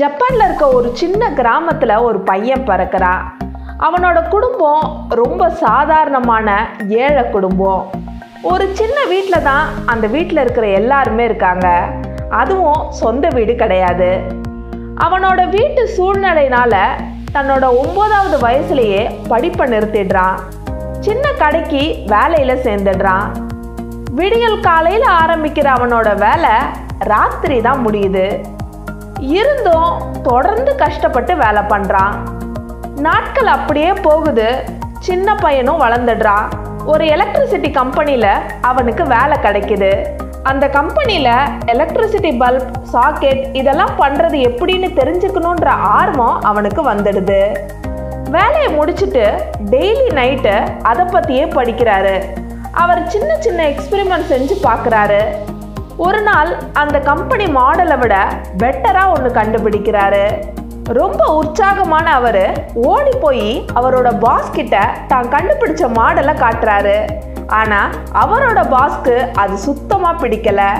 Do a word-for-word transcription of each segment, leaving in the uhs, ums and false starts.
ஜப்பான்ல இருக்க ஒரு சின்ன கிராமத்துல ஒரு பையன் பிறக்கிறா. அவனோட குடும்பம் ரொம்ப சாதாரணமான ஏழை குடும்பம். ஒரு சின்ன வீட்டில் தான் அந்த வீட்டில் இருக்கிற எல்லாருமே இருக்காங்க. அதுவும் சொந்த வீடு கிடையாது. அவனோட வீட்டு சூழ்நிலையினால தன்னோட ஒன்பதாவது வயசுலேயே படிப்பை நிறுத்திடுறான். சின்ன கடைக்கு வேலையில சேர்ந்துடுறான். விடியல் காலையில ஆரம்பிக்கிற அவனோட வேலை ராத்திரி தான் முடியுது. இருந்தும் தொடர்ந்து கஷ்டப்பட்டு வேலை பண்றான். நாட்கள் அப்படியே போகுது. சின்ன பையனும் வளர்ந்துடுறான். ஒரு எலக்ட்ரிசிட்டி கம்பெனியில அவனுக்கு வேலை கிடைக்குது. அந்த கம்பெனியில எலக்ட்ரிசிட்டி பல்ப், சாக்கெட் இதெல்லாம் பண்றது எப்படின்னு தெரிஞ்சுக்கணுன்ற ஆர்வம் அவனுக்கு வந்துடுது. வேலையை முடிச்சுட்டு டெய்லி நைட்டு அதை பத்தியே படிக்கிறாரு. அவர் சின்ன சின்ன எக்ஸ்பெரிமெண்ட் செஞ்சு பார்க்குறாரு. ஒரு நாள் அந்த கம்பெனி மாடலை விட பெட்டராக ஒன்று கண்டுபிடிக்கிறாரு. ரொம்ப உற்சாகமான அவர் ஓடி போய் அவரோட பாஸ் கிட்ட தான் கண்டுபிடிச்ச மாடலை காட்டுறாரு. ஆனால் அவரோட பாஸ்க்கு அது சுத்தமாக பிடிக்கலை.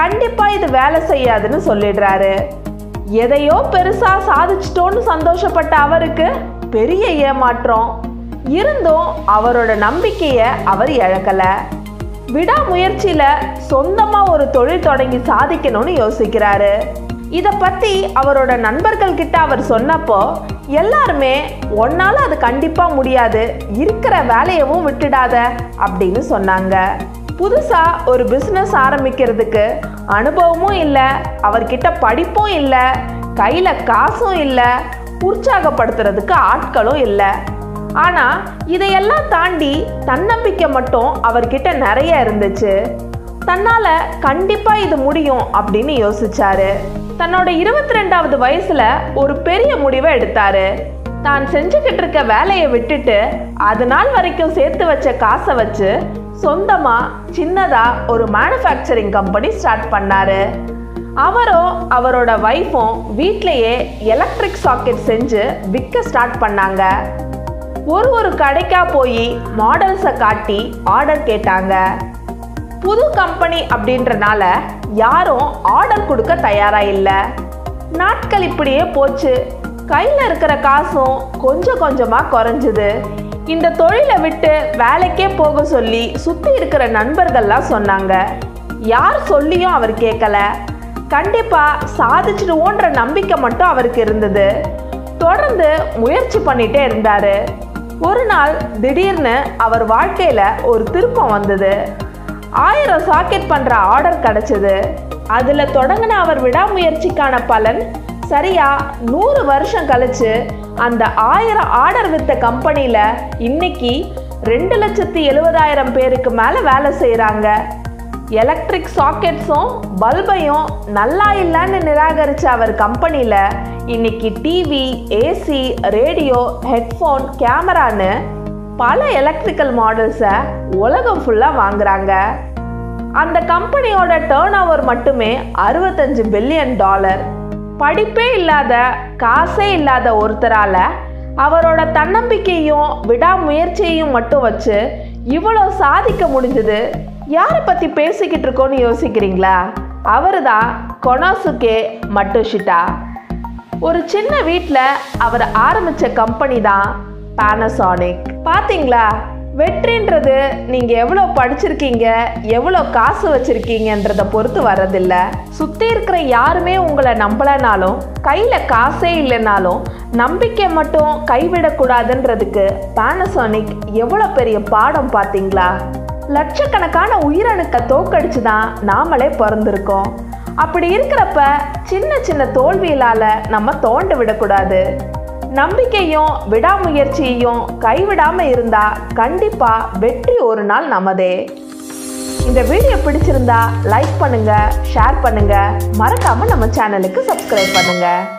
கண்டிப்பாக இது வேலை செய்யாதுன்னு சொல்லிடுறாரு. எதையோ பெருசாக சாதிச்சிட்டோன்னு சந்தோஷப்பட்ட அவருக்கு பெரிய ஏமாற்றம். இருந்தும் அவரோட நம்பிக்கையை அவர் இழக்கலை. விடாமுயற்சியில் சொந்தமாக ஒரு தொழில் தொடங்கி சாதிக்கணும்னு யோசிக்கிறாரு. இதை பற்றி அவரோட நண்பர்கள்கிட்ட அவர் சொன்னப்போ எல்லாருமே ஒன்னால் அது கண்டிப்பாக முடியாது, இருக்கிற வேலையவும் விட்டுடாத அப்படின்னு சொன்னாங்க. புதுசாக ஒரு பிஸ்னஸ் ஆரம்பிக்கிறதுக்கு அனுபவமும் இல்லை, அவர்கிட்ட படிப்பும் இல்லை, கையில் காசும் இல்லை, உற்சாகப்படுத்துறதுக்கு ஆட்களும் இல்லை. ஆனால் இதையெல்லாம் தாண்டி தன்னம்பிக்கை மட்டும் அவர்கிட்ட நிறைய இருந்துச்சு. தன்னால் கண்டிப்பாக இது முடியும் அப்படின்னு யோசிச்சாரு. தன்னோட இருபத்தி ரெண்டாவது வயசுல ஒரு பெரிய முடிவை எடுத்தாரு. தான் செஞ்சுக்கிட்டு இருக்க வேலையை விட்டுட்டு அது நாள் வரைக்கும் சேர்த்து வச்ச காசை வச்சு சொந்தமாக சின்னதாக ஒரு மேனுஃபேக்சரிங் கம்பெனி ஸ்டார்ட் பண்ணாரு. அவரும் அவரோட வைஃபும் வீட்டிலையே எலக்ட்ரிக் சாக்கெட் செஞ்சு விற்க ஸ்டார்ட் பண்ணாங்க. ஒரு ஒரு கடைக்கா போய் மாடல்ஸை காட்டி ஆர்டர் கேட்டாங்க. புது கம்பெனி அப்படின்றனால யாரும் ஆர்டர் கொடுக்க தயாராக இல்லை. நாட்கள் இப்படியே போச்சு. கையில் இருக்கிற காசும் கொஞ்சம் கொஞ்சமாக குறைஞ்சிது. இந்த தொழிலை விட்டு வேலைக்கே போக சொல்லி சுற்றி இருக்கிற நண்பர்கள்லாம் சொன்னாங்க. யார் சொல்லியும் அவர் கேட்கல. கண்டிப்பாக சாதிச்சிடுவோன்ற நம்பிக்கை மட்டும் அவருக்கு இருந்தது. தொடர்ந்து முயற்சி பண்ணிகிட்டே இருந்தார். ஒரு நாள் திடீர்னு அவர் வாழ்க்கையில் ஒரு திருப்பம் வந்தது. ஆயிரம் சாக்கெட் பண்ணுற ஆர்டர் கிடச்சிது. அதில் தொடங்கின அவர் விடாமுயற்சிக்கான பலன் சரியாக நூறு வருஷம் கழிச்சு அந்த ஆயிரம் ஆர்டர் விற்ற கம்பெனியில் இன்னைக்கு ரெண்டு லட்சத்தி எழுபதாயிரம் பேருக்கு மேலே வேலை செய்கிறாங்க. எலக்ட்ரிக் சாக்கெட்ஸும் பல்பையும் நல்லா இல்லைன்னு நிராகரித்த அவர் கம்பெனியில் இன்னைக்கு டிவி, ஏசி, ரேடியோ, ஹெட்ஃபோன், கேமரான்னு பல எலக்ட்ரிக்கல் மாடல்ஸை உலகம் ஃபுல்லாக வாங்குறாங்க. அந்த கம்பெனியோட டேர்ன் ஓவர் மட்டுமே அறுபத்தஞ்சு பில்லியன் டாலர். படிப்பே இல்லாத, காசே இல்லாத ஒருத்தரால் அவரோட தன்னம்பிக்கையும் விடாமுயற்சியையும் மட்டும் வச்சு இவ்வளோ சாதிக்க முடிஞ்சது. யாரை பற்றி பேசிக்கிட்டு இருக்கோன்னு யோசிக்கிறீங்களா? அவர் தான் கொனோசுகே மட்டோஷிட்டா. ஒரு சின்ன வீட்டில் அவர் ஆரம்பித்த கம்பெனி தான் பானாசோனிக். பார்த்தீங்களா, வெற்றின்றது நீங்கள் எவ்வளோ படிச்சிருக்கீங்க, எவ்வளோ காசு வச்சுருக்கீங்கன்றதை பொறுத்து வர்றதில்லை. சுற்றி இருக்கிற யாருமே உங்களை நம்பலைனாலும், கையில் காசே இல்லைனாலும் நம்பிக்கை மட்டும் கைவிடக்கூடாதுன்றதுக்கு பானாசோனிக் எவ்வளோ பெரிய பாடம் பார்த்தீங்களா? லட்சக்கணக்கான உயிரணுக்களை தோக்கடிச்சு தான் நாமளே பிறந்திருக்கோம். அப்படி இருக்கிறப்ப சின்ன சின்ன தோல்வியிலால் நம்ம தோண்டு விடக்கூடாது. நம்பிக்கையும் விடாமுயற்சியையும் கைவிடாமல் இருந்தால் கண்டிப்பாக வெற்றி ஒரு நாள் நமதே. இந்த வீடியோ பிடிச்சிருந்தா லைக் பண்ணுங்கள், ஷேர் பண்ணுங்கள், மறக்காமல் நம்ம சேனலுக்கு சப்ஸ்கிரைப் பண்ணுங்கள்.